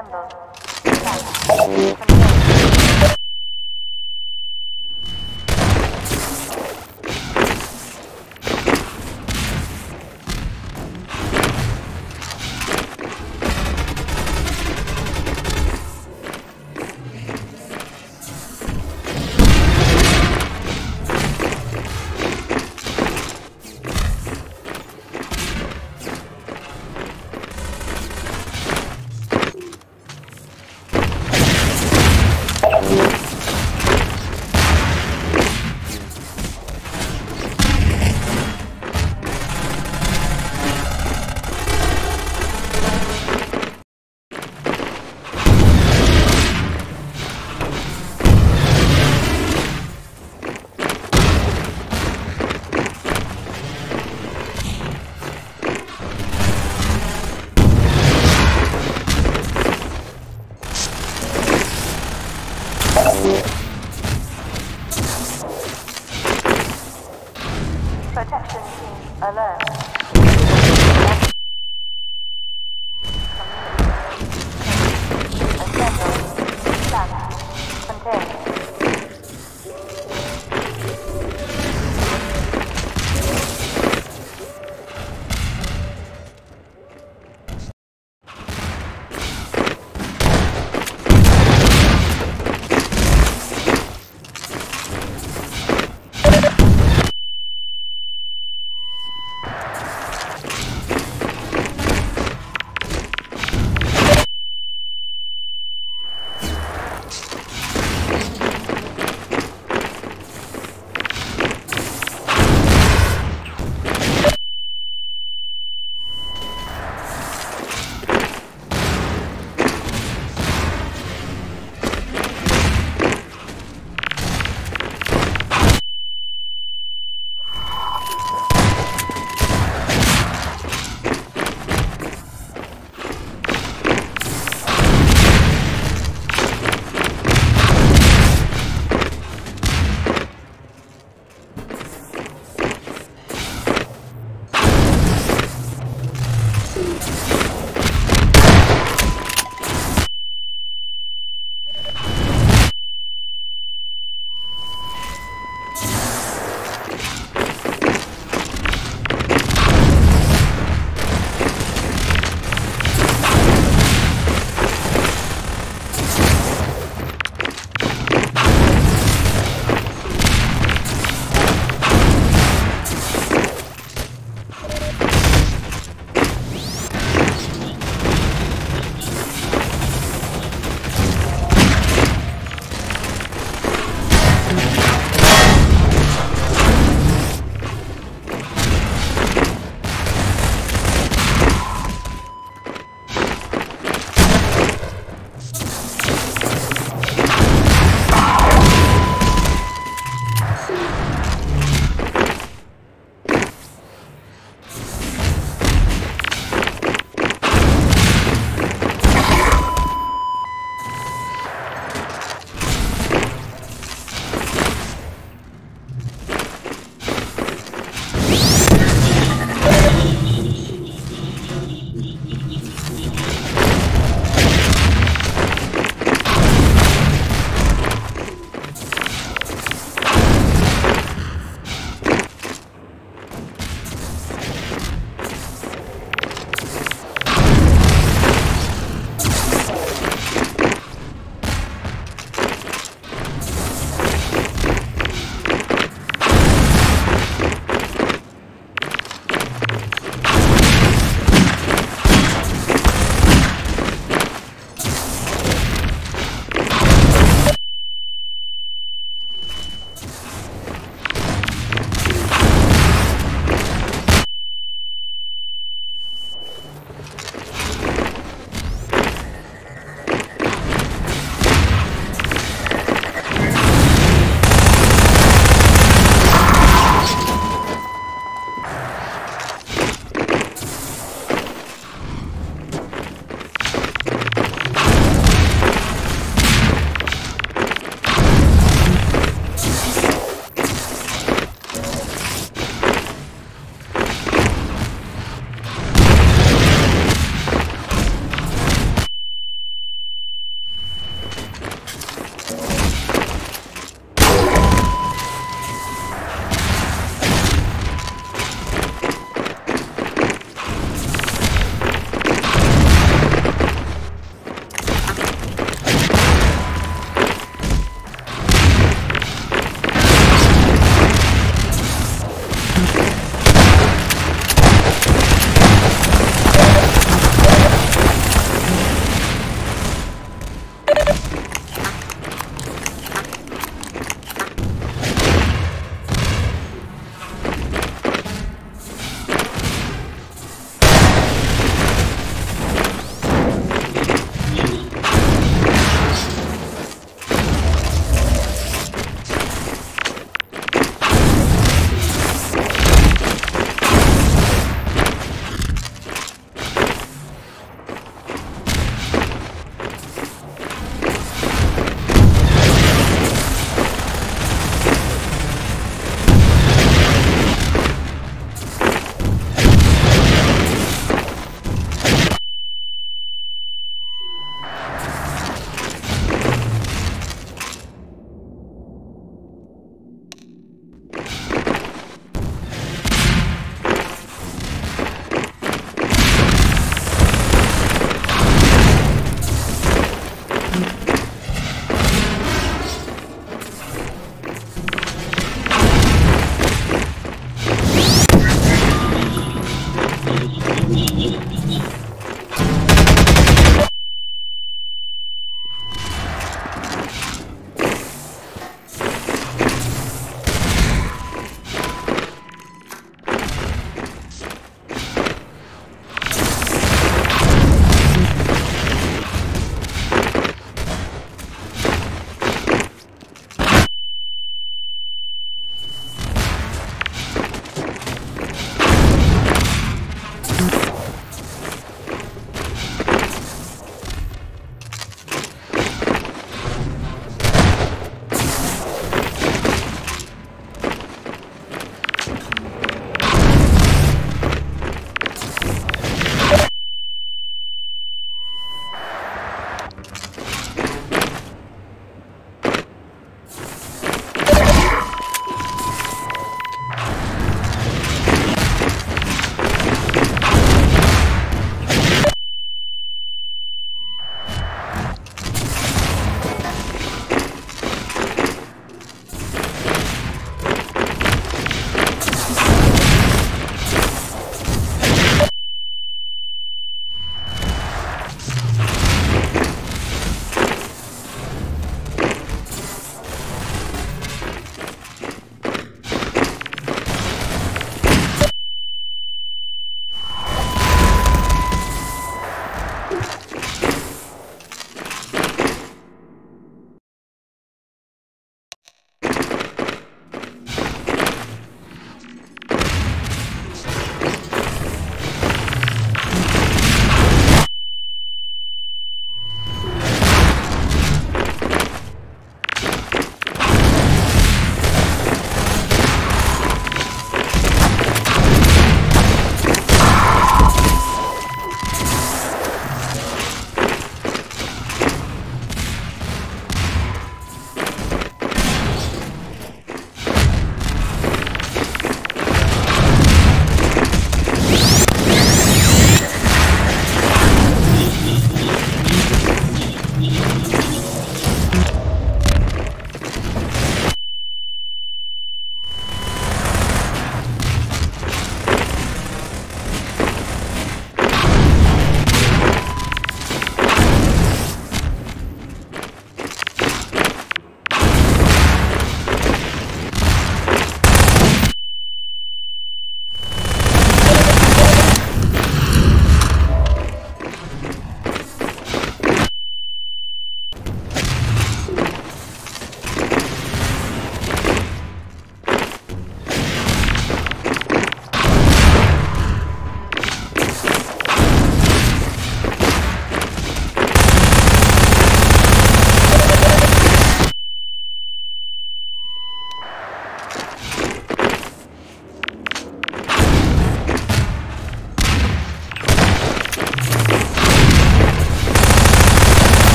assemble.